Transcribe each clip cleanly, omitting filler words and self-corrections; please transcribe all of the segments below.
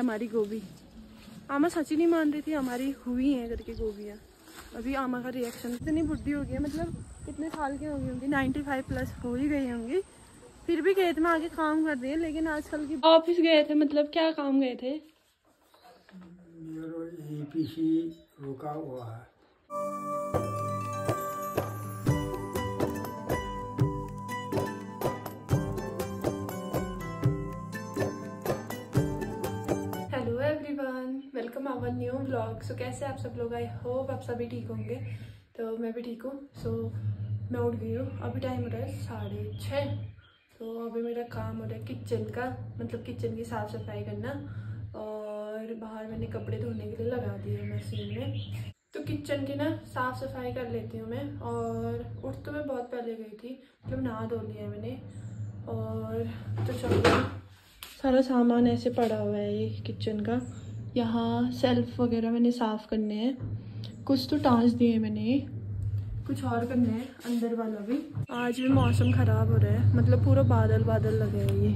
हमारी गोभी। आमा सच ही नहीं मान रही थी, हमारी हुई हैं करके गोभियाँ। अभी आमा का रिएक्शन इतनी बुढ़ी हो गई है, मतलब कितने साल की हो गई होंगी, 95+ हो ही गई होंगी, फिर भी खेत में आके काम कर रही है। लेकिन आजकल की ऑफिस गए थे, मतलब क्या काम गए थे? एपीसी रुका हुआ है। Hello everyone, welcome our new blog. So कैसे आप सब लोग? आई होप आप सभी ठीक होंगे। तो मैं भी ठीक हूँ। सो मैं उठ गई हूँ। अभी टाइम हो रहा है 6:30। तो अभी मेरा काम हो रहा है किचन का, मतलब किचन की साफ़ सफाई करना, और बाहर मैंने कपड़े धोने के लिए लगा दिए मशीन में। तो किचन की ना साफ़ सफाई कर लेती हूँ मैं। और उठ तो मैं बहुत पहले गई थी, मतलब नहा धो लिया मैंने। और तो चलो, सारा सामान ऐसे पड़ा हुआ है ये किचन का। यहाँ सेल्फ वगैरह मैंने साफ़ करने हैं, कुछ तो टाँच दिए मैंने, कुछ और करने हैं, अंदर वाला भी। आज भी मौसम ख़राब हो रहा है, मतलब पूरा बादल बादल लगे हैं। ये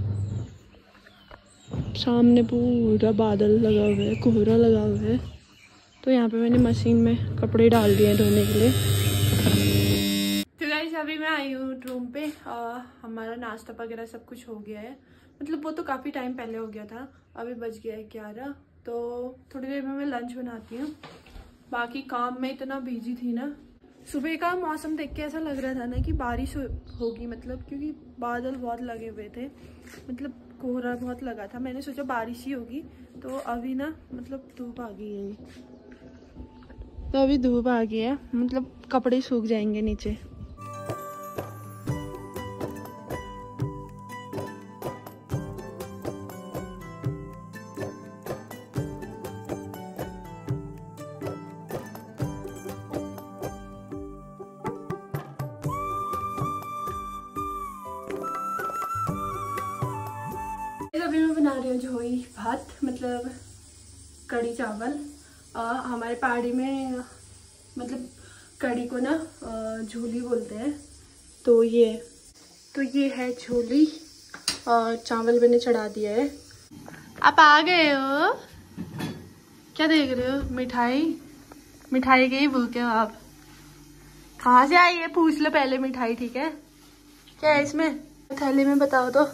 सामने पूरा बादल लगा हुआ है, कोहरा लगा हुआ है। तो यहाँ पे मैंने मशीन में कपड़े डाल दिए हैं धोने के लिए। तो गाइस अभी मैं आई हूँ रूम पे। हमारा नाश्ता वगैरह सब कुछ हो गया है, मतलब वो तो काफ़ी टाइम पहले हो गया था। अभी बज गया है 11। तो थोड़ी देर में मैं लंच बनाती हूँ। बाकी काम में इतना बिजी थी ना, सुबह का मौसम देख के ऐसा लग रहा था ना कि बारिश होगी, मतलब क्योंकि बादल बहुत लगे हुए थे, मतलब कोहरा बहुत लगा था। मैंने सोचा बारिश ही होगी, तो अभी ना मतलब धूप आ गई है। तो अभी धूप आ गई है, मतलब कपड़े सूख जाएंगे नीचे। अभी मैं बना रही हूँ जोई भात, मतलब कड़ी चावल। हमारे पहाड़ी में मतलब कड़ी को ना झोली बोलते हैं। तो ये है झोली। और चावल मैंने चढ़ा दिया है। आप आ गए हो? क्या देख रहे हो? मिठाई के ही भूखे हो आप? कहाँ से आई है पूछ लो पहले मिठाई, ठीक है? क्या है इसमें थैली में, बताओ तो।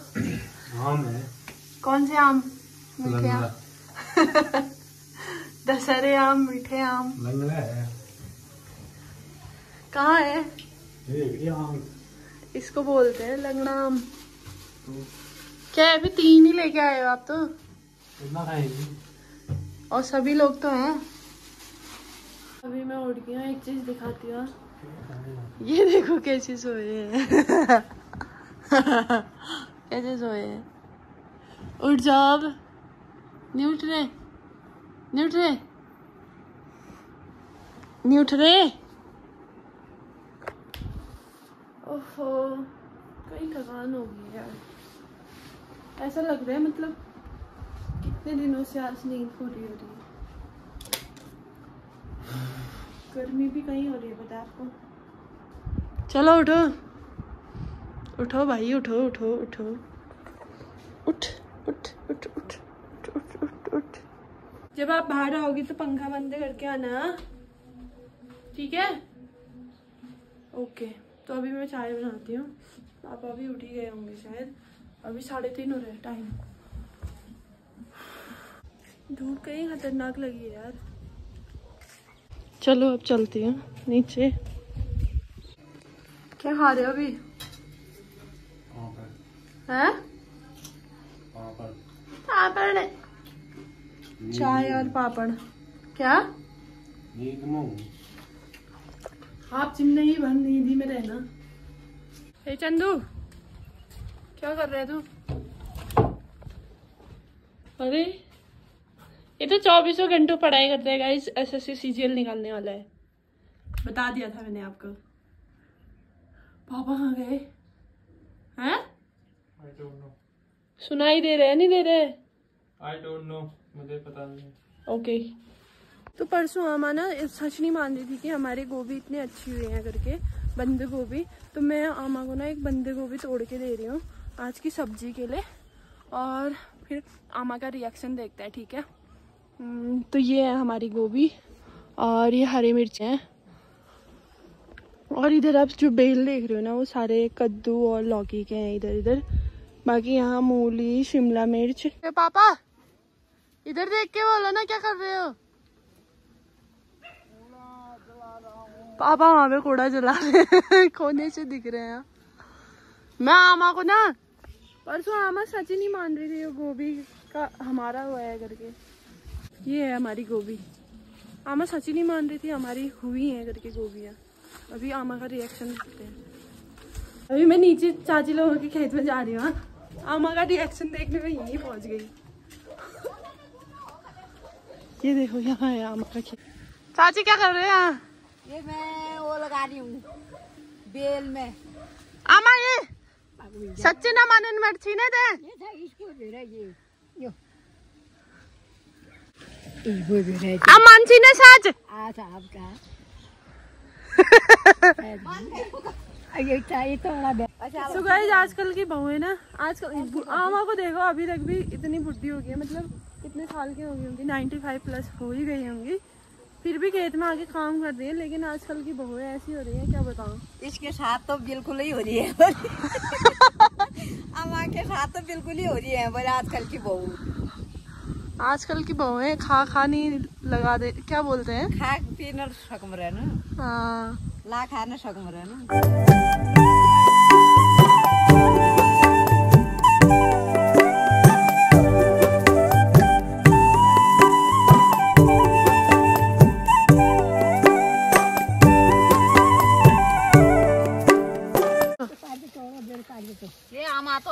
आम है। कौन से आम? मीठे आम। दशहरे आम, मीठे आम। कहाँ है ये आम? इसको बोलते हैं लंगड़ा आम। क्या है, अभी 3 ही लेके आए हो आप तो? और सभी लोग तो हैं। अभी मैं उठ गई हूँ, एक चीज दिखाती हूँ। ये देखो कैसे सोए हैं। कैसे सोए हैं। उठ जाओ, नहीं उठ रहे, न्यूट्रे। ओहो, कई थकान हो गई यार। ऐसा लग रहा है मतलब कितने दिनों से आज नींद पूरी हो रही है। गर्मी भी कहीं हो रही है, पता है आपको। चलो उठो, उठो भाई, उठो उठो उठो, उठ उठ उठ उठ उठ उठ उठ। जब आप बाहर आओगी तो पंखा बंद करके आना, ठीक है? ओके। तो अभी मैं चाय बनाती हूँ। आप अभी उठ ही गए होंगे शायद। अभी 3:30 हो रहे हैं टाइम। धूप कहीं खतरनाक लगी है यार। चलो अब चलती हूँ नीचे। क्या खा रहे हो अभी? पापड़। चाय और पापड़। क्या आप चिमने ही बन नींदी में रहना। हे चंदू, क्या कर रहे तू? अरे ये तो 24 घंटों पढ़ाई करते हैं गाइस। SSC CGL निकालने वाला है, बता दिया था मैंने आपको। पापा कहाँ गए हैं? सुनाई दे रहे हैं, नहीं दे रहे? आई डोंट नो, मुझे पता नहीं। ओके। तो परसों आमा ना सच नहीं मान रही थी कि हमारे गोभी इतने अच्छी हुई हैं करके, बंद गोभी। तो मैं आमा को ना एक बंद गोभी तोड़ के दे रही हूँ आज की सब्जी के लिए। और फिर आमा का रिएक्शन देखते हैं, ठीक है। तो ये है हमारी गोभी और ये हरी मिर्च हैं। और इधर आप जो बेल देख रहे हो ना वो सारे कद्दू और लौकी के हैं इधर इधर। बाकी यहाँ मूली, शिमला मिर्च। पापा इधर देख के बोलो ना, क्या कर रहे हो? पापा वहाँ पे कूड़ा जला रहे कोने से दिख रहे हैं। मैं आमा को ना परसों आमा सच ही नहीं मान रही थी, गोभी का हमारा हुआ है करके। ये है हमारी गोभी, आमा सच ही नहीं मान रही थी हमारी हुई है करके गोभियाँ। अभी आमा का रिएक्शन देखते हैं। अभी मैं नीचे चाची लोगों के खेत में जा रही हूँ, आमा का रिएक्शन देखने में यहीं पहुँच गई। ये देखो यहाँ है आमा का खेत। चाची क्या कर रहे हैं यहाँ? ये मैं वो लगा रही हूँ बेल में। आमा ये सच्ची ना मानन मत छीने दे। आमान छीने सच। तो गाइस आजकल की बहू है ना, आजकल आमा को देखो अभी तक भी इतनी बुढ़ी हो गई है, मतलब कितने साल की हो गई होंगी, 95+ हो ही गई होंगी, फिर भी खेत में आके काम कर रही है। लेकिन आजकल की बहुएं ऐसी हो रही है, क्या बताऊं। इसके साथ तो बिल्कुल ही हो रही है अम्मा के साथ तो बिल्कुल ही हो रही है पर आजकल की बहू, आजकल की बहुएं खा नहीं लगा दे, क्या बोलते हैं, खा पीना सकम रहे ना। हाँ ला खाना सकम रहे ना।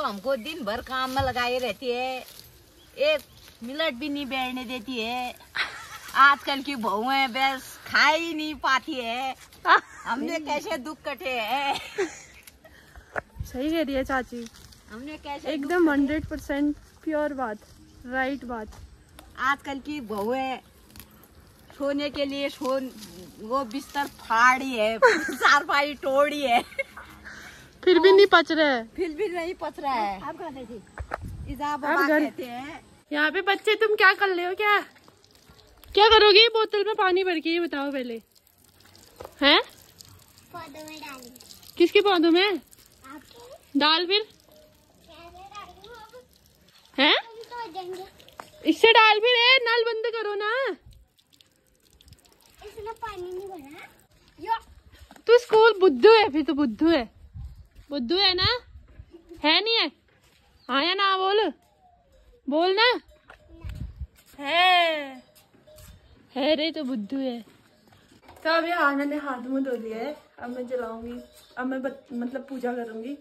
हमको दिन भर काम में लगाई रहती है, एक मिनट भी नहीं बैठने देती है। आजकल की बहुएं बस खा ही नहीं पाती है। हमने कैसे दुख कटे हैं। सही कह रही है चाची, हमने कैसे एकदम 100% प्योर बात, राइट बात। आजकल की बहुएं सोने के लिए वो बिस्तर फाड़ी है, चारपाई तोड़ी है, फिर भी नहीं पच रहा है, फिर भी नहीं पच रहा है। आप कहते हैं यहाँ पे बच्चे तुम क्या कर रहे हो, क्या करोगे? बोतल में पानी भर के ये बताओ पहले, हैं? पौधों में डाल। किसके पौधों में आपके? डाल फिर हैं? तो इससे डाल फिर, नल बंद करो ना, इसमें पानी नहीं भरा। तू स्कूल बुद्धू है, फिर तो बुद्धू है, बुद्धू है ना, है नहीं है? हाँ या ना बोल, बोल ना, है रे तो बुद्धू है। तो अभी आना ने हाथ मुँह धो लिया है, अब मैं जलाऊंगी, अब मैं मतलब पूजा करूंगी,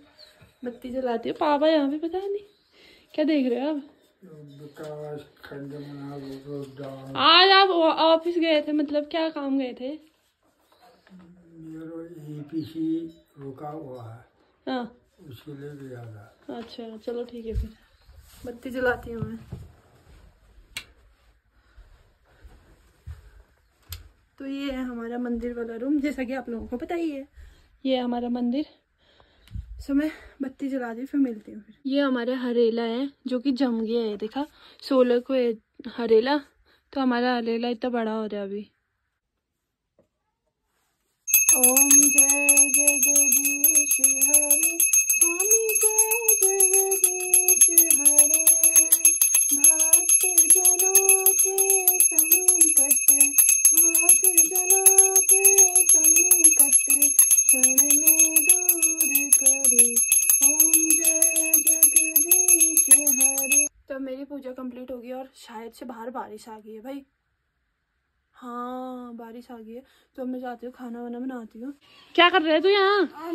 बत्ती जलाती हूँ। पापा यहाँ पे पता नहीं क्या देख रहे हो आप। आज आप ऑफिस गए थे, मतलब क्या काम गए थे? एपीसी रुका हुआ है। हाँ। उसके लिए भी आना। अच्छा चलो ठीक है, फिर बत्ती जलाती हूँ मैं। तो ये है हमारा मंदिर वाला रूम, जैसा कि आप लोगों को पता ही है, ये है हमारा मंदिर। सो मैं बत्ती जला दी, फिर मिलती हूँ। ये हमारे हरेला है जो कि जम गया है, देखा 16 को है हरेला, तो हमारा हरेला इतना बड़ा हो रहा है अभी। ओम जय जगदीश हरे, स्वामी जय जगदीश हरे, भक्त जनों के संकट, भक्त जनों के संकट क्षण में दूर करे, ओम जय जगदीश हरे। तो मेरी पूजा कंप्लीट हो गई और शायद से बाहर बारिश आ गई है भाई। हाँ बारिश आ गई है, तो मैं जाती हूँ खाना वाना बनाती हूँ। क्या कर रहे है तू यहाँ?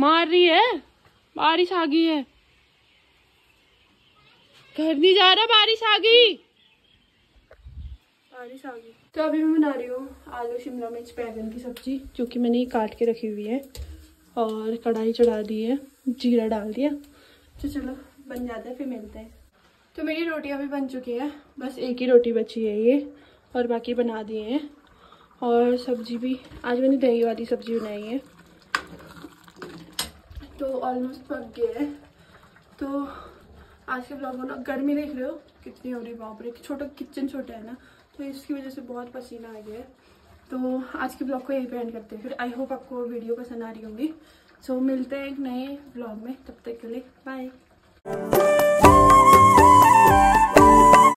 मार रही है, बारिश आ गई है, घर नहीं जा रहा, बारिश आ गई, बारिश आ गई। तो अभी मैं बना रही हूँ आलू शिमला मिर्च बैंगन की सब्जी, जो कि मैंने काट के रखी हुई है, और कढ़ाई चढ़ा दी है, जीरा डाल दिया। तो चलो बन जाता है, फिर मिलते हैं। तो मेरी रोटी अभी बन चुकी है, बस एक ही रोटी बची है ये, और बाकी बना दिए हैं। और सब्जी भी आज मैंने दही वाली सब्जी बनाई है, तो ऑलमोस्ट पक गया है। तो आज के ब्लॉग में ना गर्मी देख रहे हो कितनी हो रही है, बाप रे। छोटा किचन छोटा है ना, तो इसकी वजह से बहुत पसीना आ गया है। तो आज के ब्लॉग को यही पे एंड करते हैं। फिर आई होप आपको वीडियो पसंद आ रही होंगी। सो मिलते हैं एक नए ब्लॉग में, तब तक के लिए बाय।